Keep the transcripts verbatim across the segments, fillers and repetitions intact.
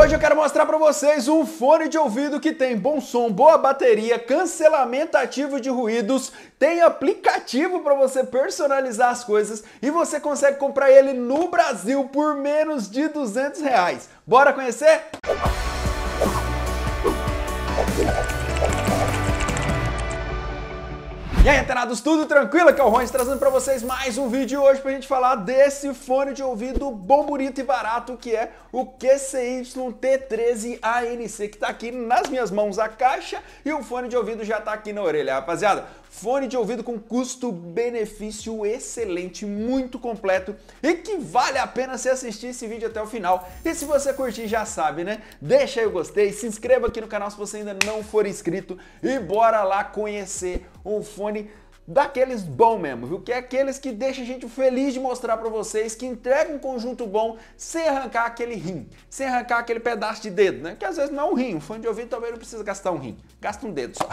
hoje eu quero mostrar para vocês um fone de ouvido que tem bom som, boa bateria, cancelamento ativo de ruídos, tem aplicativo para você personalizar as coisas e você consegue comprar ele no Brasil por menos de duzentos reais. Bora conhecer? E aí, antenados, tudo tranquilo? Aqui é o Rones trazendo para vocês mais um vídeo hoje para a gente falar desse fone de ouvido bom, bonito e barato que é o Q C Y T treze A N C, que está aqui nas minhas mãos a caixa e o fone de ouvido já está aqui na orelha, rapaziada. Fone de ouvido com custo-benefício excelente, muito completo e que vale a pena se assistir esse vídeo até o final. E se você curtir, já sabe, né? Deixa aí o gostei, se inscreva aqui no canal se você ainda não for inscrito e bora lá conhecer um fone daqueles bom mesmo, viu? Que é aqueles que deixa a gente feliz de mostrar pra vocês, que entrega um conjunto bom sem arrancar aquele rim, sem arrancar aquele pedaço de dedo, né? Que às vezes não é um rim, o fone de ouvido também não precisa gastar um rim, gasta um dedo só.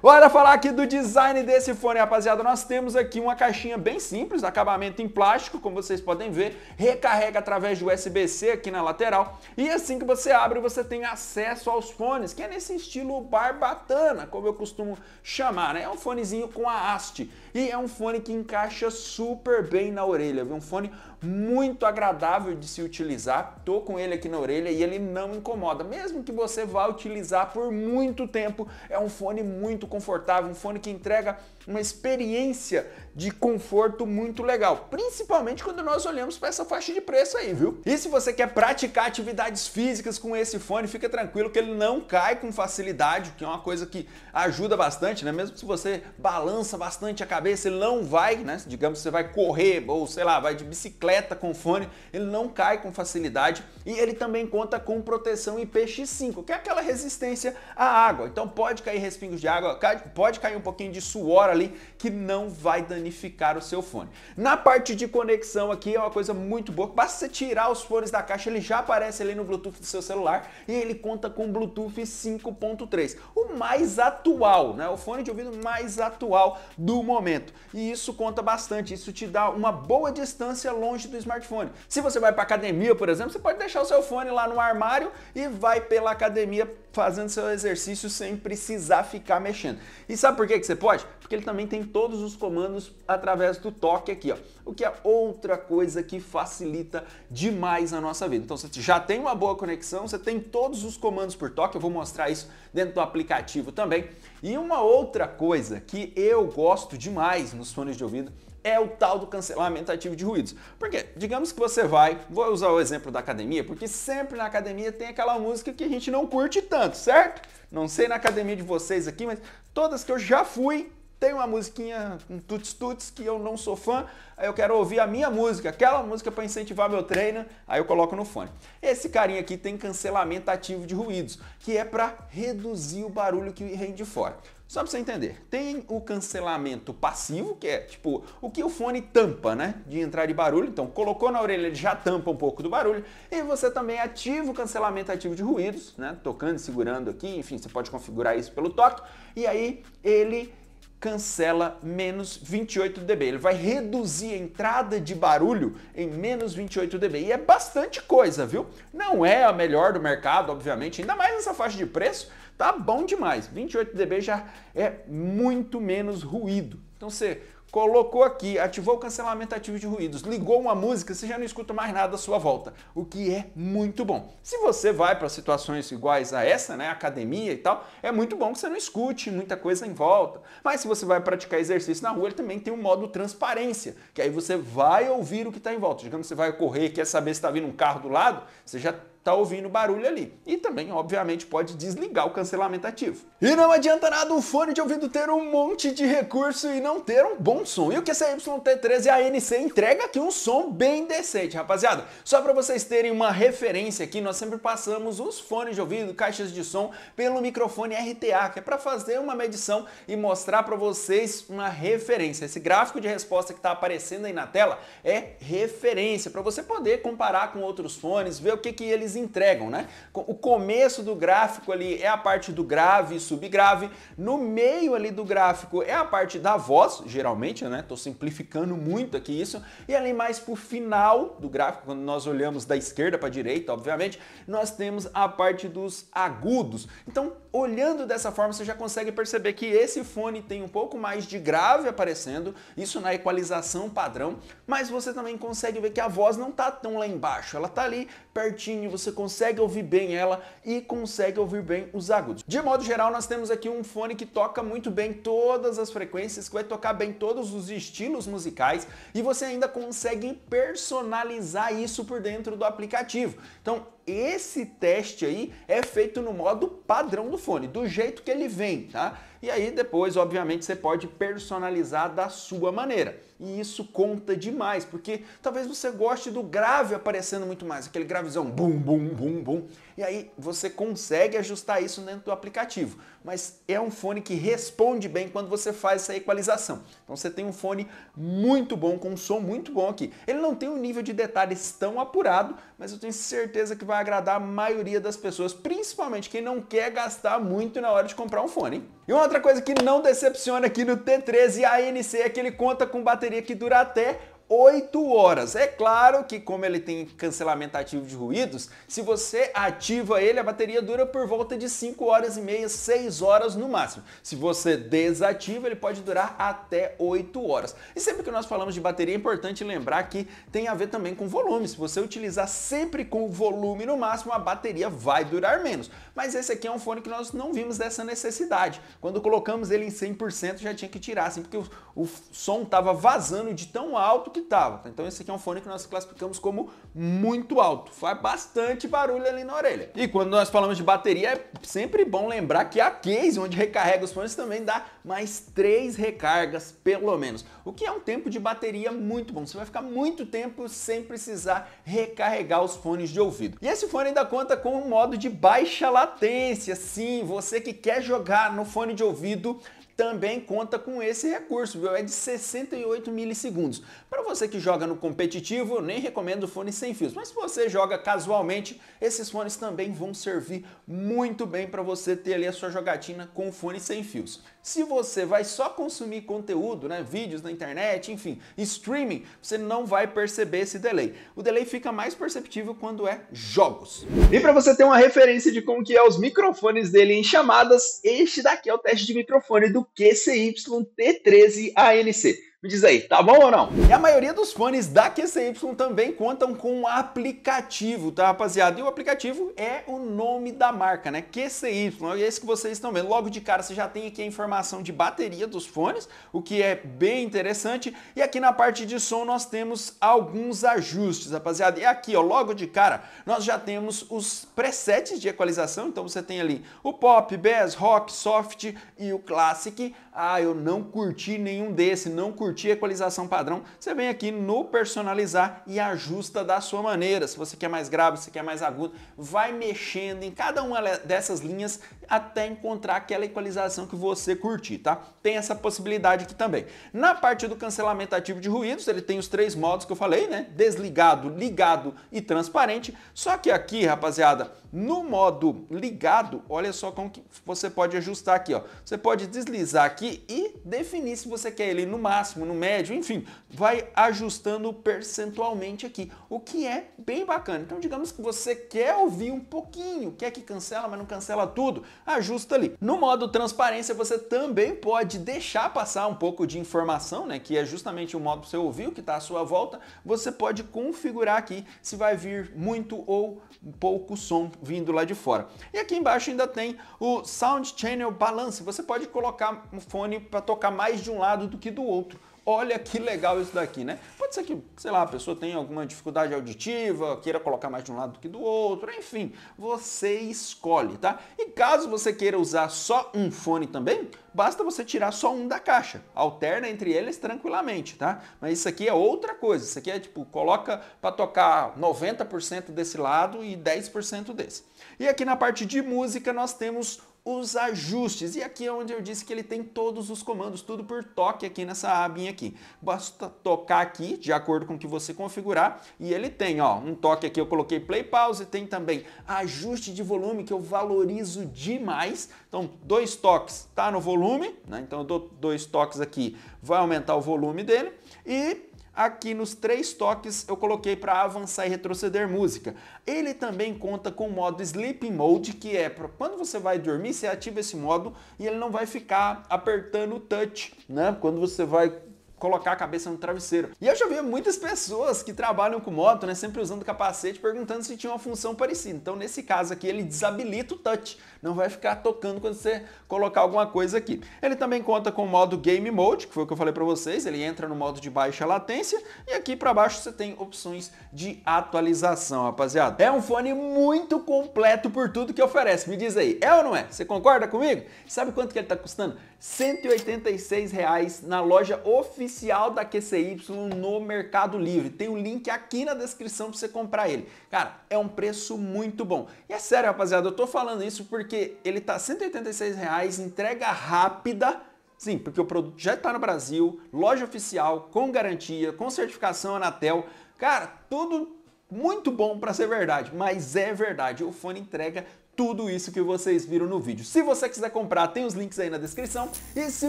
Bora falar aqui do design desse fone, rapaziada. Nós temos aqui uma caixinha bem simples, acabamento em plástico, como vocês podem ver, recarrega através de U S B C aqui na lateral, e assim que você abre, você tem acesso aos fones, que é nesse estilo barbatana, como eu costumo chamar, né? É um fonezinho com a haste. E é um fone que encaixa super bem na orelha, viu? Um fone muito agradável de se utilizar. Tô com ele aqui na orelha e ele não incomoda, mesmo que você vá utilizar por muito tempo. É um fone muito confortável, um fone que entrega uma experiência de conforto muito legal, principalmente quando nós olhamos para essa faixa de preço aí, viu? E se você quer praticar atividades físicas com esse fone, fica tranquilo que ele não cai com facilidade, que é uma coisa que ajuda bastante, né? Mesmo se você balança bastante a cabeça, ele não vai, né? Digamos, você vai correr ou sei lá, vai de bicicleta com fone, ele não cai com facilidade e ele também conta com proteção I P X cinco, que é aquela resistência à água. Então pode cair respingos de água, pode cair um pouquinho de suor ali que não vai danificar o seu fone. Na parte de conexão aqui é uma coisa muito boa, basta você tirar os fones da caixa, ele já aparece ali no Bluetooth do seu celular e ele conta com Bluetooth cinco ponto três, o mais atual, né? O fone de ouvido mais atual do momento. E isso conta bastante, isso te dá uma boa distância longe do smartphone. Se você vai para academia, por exemplo, você pode deixar o seu fone lá no armário e vai pela academia fazendo seu exercício sem precisar ficar mexendo. E sabe por que que você pode? Porque ele também tem todos os comandos através do toque aqui, ó, o que é outra coisa que facilita demais a nossa vida. Então você já tem uma boa conexão, você tem todos os comandos por toque, eu vou mostrar isso dentro do aplicativo também. E uma outra coisa que eu gosto demais nos fones de ouvido é o tal do cancelamento ativo de ruídos. Porque, digamos que você vai, vou usar o exemplo da academia, porque sempre na academia tem aquela música que a gente não curte tanto, certo? Não sei na academia de vocês aqui, mas todas que eu já fui, tem uma musiquinha, um tuts-tuts, que eu não sou fã, aí eu quero ouvir a minha música, aquela música para incentivar meu treino, aí eu coloco no fone. Esse carinha aqui tem cancelamento ativo de ruídos, que é para reduzir o barulho que vem de fora. Só para você entender, tem o cancelamento passivo, que é tipo o que o fone tampa, né? De entrar de barulho, então colocou na orelha, ele já tampa um pouco do barulho. E você também ativa o cancelamento ativo de ruídos, né? Tocando e segurando aqui, enfim, você pode configurar isso pelo toque. E aí ele cancela menos vinte e oito decibéis, ele vai reduzir a entrada de barulho em menos vinte e oito decibéis, e é bastante coisa, viu? Não é a melhor do mercado, obviamente, ainda mais nessa faixa de preço, tá bom demais. Vinte e oito decibéis já é muito menos ruído. Então você colocou aqui, ativou o cancelamento ativo de ruídos, ligou uma música, você já não escuta mais nada à sua volta, o que é muito bom. Se você vai para situações iguais a essa, né, academia e tal, é muito bom que você não escute muita coisa em volta. Mas se você vai praticar exercício na rua, ele também tem um modo transparência, que aí você vai ouvir o que está em volta. Digamos que você vai correr e quer saber se está vindo um carro do lado, você já tá ouvindo barulho ali. E também, obviamente, pode desligar o cancelamento ativo. E não adianta nada o fone de ouvido ter um monte de recurso e não ter um bom som. E o Q C Y T treze A N C entrega aqui um som bem decente, rapaziada. Só para vocês terem uma referência aqui, nós sempre passamos os fones de ouvido, caixas de som, pelo microfone R T A, que é para fazer uma medição e mostrar para vocês uma referência. Esse gráfico de resposta que tá aparecendo aí na tela é referência, para você poder comparar com outros fones, ver o que que eles entregam, né? O começo do gráfico ali é a parte do grave e subgrave, no meio ali do gráfico é a parte da voz, geralmente, né? Tô simplificando muito aqui isso, e ali mais pro final do gráfico, quando nós olhamos da esquerda para direita, obviamente, nós temos a parte dos agudos. Então, olhando dessa forma, você já consegue perceber que esse fone tem um pouco mais de grave aparecendo, isso na equalização padrão, mas você também consegue ver que a voz não tá tão lá embaixo, ela tá ali pertinho, você consegue ouvir bem ela e consegue ouvir bem os agudos. De modo geral, nós temos aqui um fone que toca muito bem todas as frequências, que vai tocar bem todos os estilos musicais e você ainda consegue personalizar isso por dentro do aplicativo. Então, esse teste aí é feito no modo padrão do fone, do jeito que ele vem, tá? E aí depois, obviamente, você pode personalizar da sua maneira. E isso conta demais, porque talvez você goste do grave aparecendo muito mais, aquele gravezão bum, bum, bum, bum. E aí você consegue ajustar isso dentro do aplicativo. Mas é um fone que responde bem quando você faz essa equalização. Então você tem um fone muito bom, com um som muito bom aqui. Ele não tem um nível de detalhes tão apurado, mas eu tenho certeza que vai agradar a maioria das pessoas, principalmente quem não quer gastar muito na hora de comprar um fone, hein? E uma outra coisa que não decepciona aqui no T treze A N C é que ele conta com bateria que dura até oito horas. É claro que, como ele tem cancelamento ativo de ruídos, se você ativa ele, a bateria dura por volta de cinco horas e meia, seis horas no máximo. Se você desativa, ele pode durar até oito horas. E sempre que nós falamos de bateria, é importante lembrar que tem a ver também com volume. Se você utilizar sempre com volume no máximo, a bateria vai durar menos. Mas esse aqui é um fone que nós não vimos dessa necessidade. Quando colocamos ele em cem por cento, já tinha que tirar, assim, porque o, o som estava vazando de tão alto que tava. Então esse aqui é um fone que nós classificamos como muito alto, faz bastante barulho ali na orelha. E quando nós falamos de bateria, é sempre bom lembrar que a case onde recarrega os fones também dá mais três recargas pelo menos, o que é um tempo de bateria muito bom, você vai ficar muito tempo sem precisar recarregar os fones de ouvido. E esse fone ainda conta com um modo de baixa latência, sim, você que quer jogar no fone de ouvido também conta com esse recurso, viu? É de sessenta e oito milissegundos. Para você que joga no competitivo, eu nem recomendo fones sem fios, mas se você joga casualmente, esses fones também vão servir muito bem para você ter ali a sua jogatina com fones sem fios. Se você vai só consumir conteúdo, né, vídeos na internet, enfim, streaming, você não vai perceber esse delay. O delay fica mais perceptível quando é jogos. E para você ter uma referência de como que é os microfones dele em chamadas, este daqui é o teste de microfone do Q C Y T treze A N C. Me diz aí, tá bom ou não? E a maioria dos fones da Q C Y também contam com um aplicativo, tá, rapaziada? E o aplicativo é o nome da marca, né? Q C Y, é esse que vocês estão vendo. Logo de cara você já tem aqui a informação de bateria dos fones, o que é bem interessante. E aqui na parte de som nós temos alguns ajustes, rapaziada. E aqui, ó, logo de cara, nós já temos os presets de equalização. Então você tem ali o pop, bass, rock, soft e o classic. Ah, eu não curti nenhum desse, não curti. Curtir a equalização padrão, você vem aqui no personalizar e ajusta da sua maneira. Se você quer mais grave, se você quer mais agudo, vai mexendo em cada uma dessas linhas até encontrar aquela equalização que você curtir, tá? Tem essa possibilidade aqui também. Na parte do cancelamento ativo de ruídos, ele tem os três modos que eu falei, né? Desligado, ligado e transparente. Só que aqui, rapaziada, no modo ligado, olha só como que você pode ajustar aqui, ó. Você pode deslizar aqui e definir se você quer ele no máximo, no médio, enfim, vai ajustando percentualmente aqui, o que é bem bacana. Então, digamos que você quer ouvir um pouquinho, quer que cancela, mas não cancela tudo, ajusta ali. No modo transparência, você também pode deixar passar um pouco de informação, né, que é justamente o modo que você ouviu, que está à sua volta. Você pode configurar aqui se vai vir muito ou pouco som vindo lá de fora. E aqui embaixo ainda tem o Sound Channel Balance, você pode colocar um fone para tocar mais de um lado do que do outro. Olha que legal isso daqui, né? Pode ser que, sei lá, a pessoa tenha alguma dificuldade auditiva, queira colocar mais de um lado do que do outro, enfim, você escolhe, tá? E caso você queira usar só um fone também, basta você tirar só um da caixa, alterna entre eles tranquilamente, tá? Mas isso aqui é outra coisa, isso aqui é tipo, coloca para tocar noventa por cento desse lado e dez por cento desse. E aqui na parte de música nós temos os ajustes, e aqui é onde eu disse que ele tem todos os comandos, tudo por toque aqui nessa abinha aqui. Basta tocar aqui, de acordo com o que você configurar, e ele tem, ó, um toque aqui eu coloquei play, pause, tem também ajuste de volume, que eu valorizo demais. Então, dois toques tá no volume, né? Então eu dou dois toques aqui, vai aumentar o volume dele, e aqui nos três toques eu coloquei para avançar e retroceder música. Ele também conta com o modo Sleep Mode, que é para quando você vai dormir, você ativa esse modo e ele não vai ficar apertando o touch, né? Quando você vai colocar a cabeça no travesseiro. E eu já vi muitas pessoas que trabalham com moto, né, sempre usando capacete, perguntando se tinha uma função parecida. Então, nesse caso aqui, ele desabilita o touch, não vai ficar tocando quando você colocar alguma coisa aqui. Ele também conta com o modo Game Mode, que foi o que eu falei para vocês, ele entra no modo de baixa latência, e aqui para baixo você tem opções de atualização, rapaziada. É um fone muito completo por tudo que oferece. Me diz aí, é ou não é? Você concorda comigo? Sabe quanto que ele tá custando? cento e oitenta e seis reais na loja oficial oficial da Q C Y no Mercado Livre. Tem o link aqui na descrição para você comprar ele. Cara, é um preço muito bom. E é sério, rapaziada, eu tô falando isso porque ele tá cento e oitenta e seis reais, entrega rápida. Sim, porque o produto já está no Brasil, loja oficial, com garantia, com certificação Anatel. Cara, tudo muito bom para ser verdade, mas é verdade. O fone entrega tudo isso que vocês viram no vídeo. Se você quiser comprar, tem os links aí na descrição. E se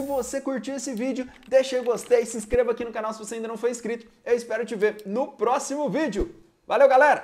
você curtiu esse vídeo, deixa o gostei, se inscreva aqui no canal se você ainda não foi inscrito. Eu espero te ver no próximo vídeo. Valeu, galera!